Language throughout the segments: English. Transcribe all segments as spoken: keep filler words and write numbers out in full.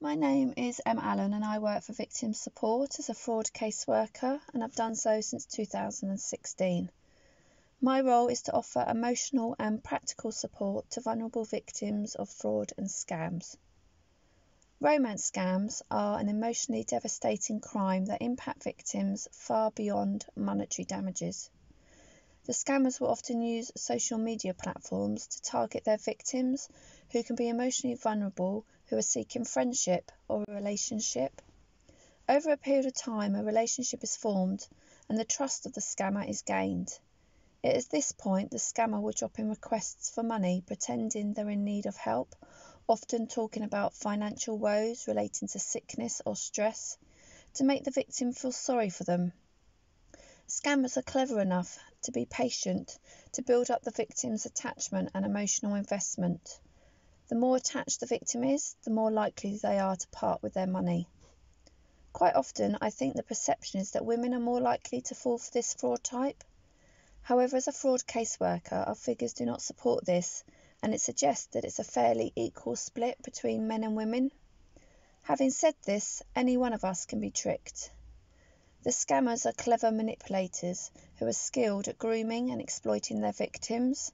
My name is Emma Allen and I work for Victim Support as a fraud caseworker, and I've done so since two thousand sixteen. My role is to offer emotional and practical support to vulnerable victims of fraud and scams. Romance scams are an emotionally devastating crime that impact victims far beyond monetary damages. The scammers will often use social media platforms to target their victims, who can be emotionally vulnerable, who are seeking friendship or a relationship. Over a period of time, a relationship is formed and the trust of the scammer is gained. It is at this point the scammer will drop in requests for money, pretending they're in need of help, often talking about financial woes relating to sickness or stress, to make the victim feel sorry for them. Scammers are clever enough to be patient, to build up the victim's attachment and emotional investment. The more attached the victim is, the more likely they are to part with their money. Quite often, I think the perception is that women are more likely to fall for this fraud type. However, as a fraud caseworker, our figures do not support this, and it suggests that it's a fairly equal split between men and women. Having said this, any one of us can be tricked. The scammers are clever manipulators who are skilled at grooming and exploiting their victims.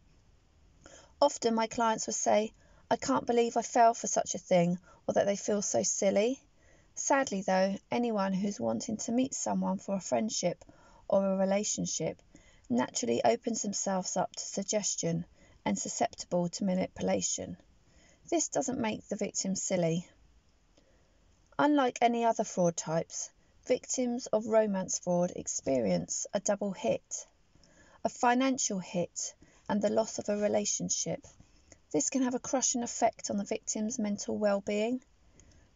Often my clients will say, "I can't believe I fell for such a thing," or that they feel so silly. Sadly though, anyone who's wanting to meet someone for a friendship or a relationship naturally opens themselves up to suggestion and susceptible to manipulation. This doesn't make the victim silly. Unlike any other fraud types, victims of romance fraud experience a double hit, a financial hit and the loss of a relationship. This can have a crushing effect on the victim's mental well-being.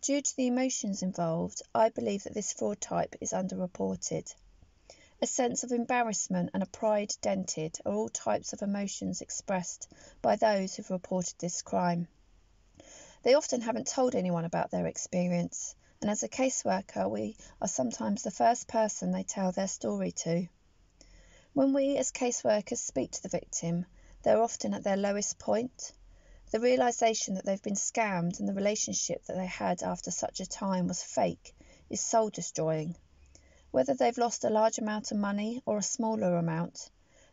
Due to the emotions involved, I believe that this fraud type is underreported. A sense of embarrassment and a pride dented are all types of emotions expressed by those who've reported this crime. They often haven't told anyone about their experience, and as a caseworker, we are sometimes the first person they tell their story to. When we as caseworkers speak to the victim, they're often at their lowest point. The realisation that they've been scammed and the relationship that they had after such a time was fake is soul-destroying. Whether they've lost a large amount of money or a smaller amount,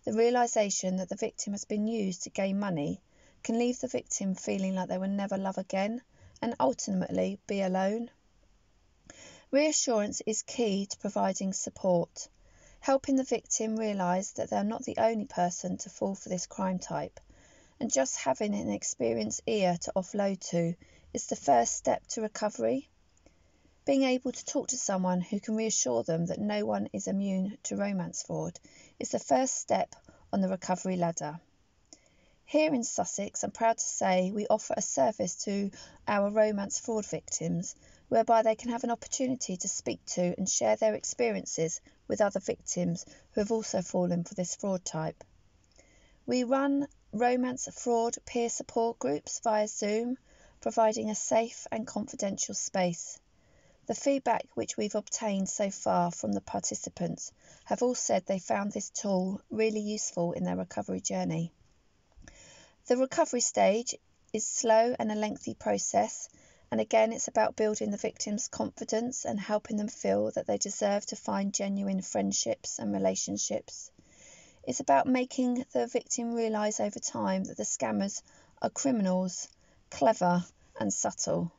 the realisation that the victim has been used to gain money can leave the victim feeling like they will never love again and ultimately be alone. Reassurance is key to providing support, helping the victim realise that they're not the only person to fall for this crime type, and just having an experienced ear to offload to is the first step to recovery. Being able to talk to someone who can reassure them that no one is immune to romance fraud is the first step on the recovery ladder. Here in Sussex, I'm proud to say we offer a service to our romance fraud victims whereby they can have an opportunity to speak to and share their experiences with other victims who have also fallen for this fraud type. We run romance fraud peer support groups via Zoom, providing a safe and confidential space. The feedback which we've obtained so far from the participants have all said they found this tool really useful in their recovery journey. The recovery stage is slow and a lengthy process, and again it's about building the victim's confidence and helping them feel that they deserve to find genuine friendships and relationships. It's about making the victim realise over time that the scammers are criminals, clever and subtle.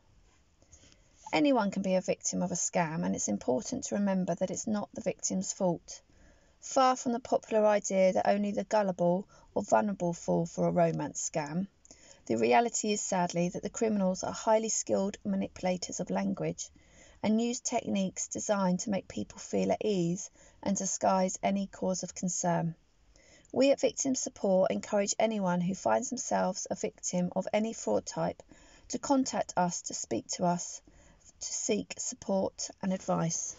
Anyone can be a victim of a scam, and it's important to remember that it's not the victim's fault. Far from the popular idea that only the gullible or vulnerable fall for a romance scam, the reality is sadly that the criminals are highly skilled manipulators of language and use techniques designed to make people feel at ease and disguise any cause of concern. We at Victim Support encourage anyone who finds themselves a victim of any fraud type to contact us, to speak to us, to seek support and advice.